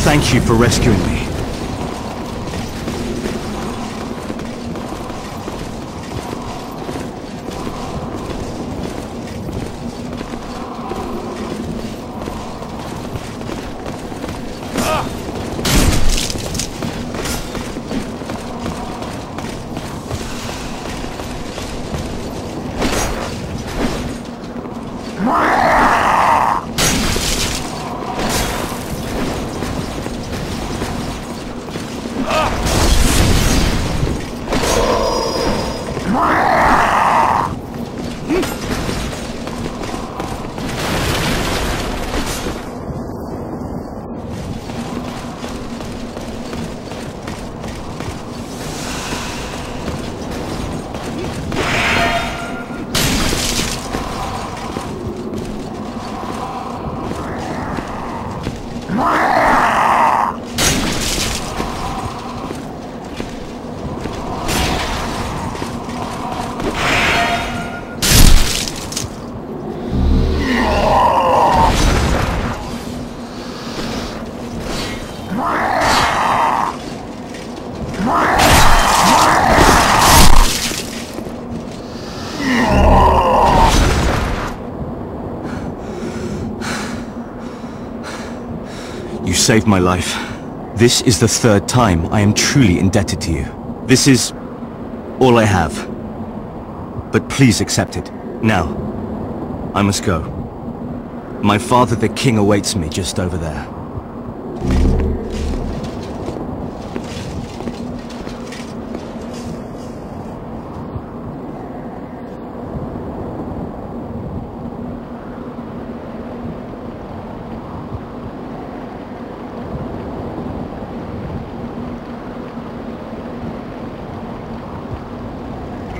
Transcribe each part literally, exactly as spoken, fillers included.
Thank you for rescuing me. You saved my life. This is the third time I am truly indebted to you. This is all I have. But please accept it. Now, I must go. My father, the king, awaits me just over there.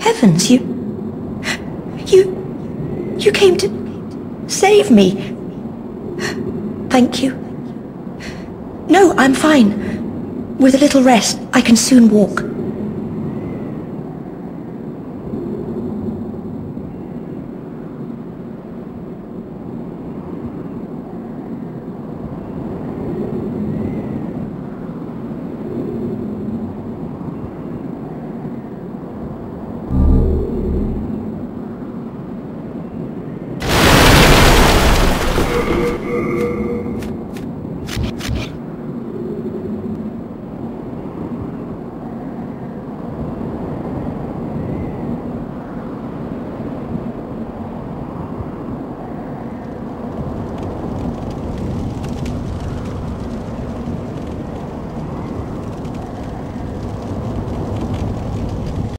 Heavens, you... You... You came to save me. Thank you. No, I'm fine. With a little rest, I can soon walk.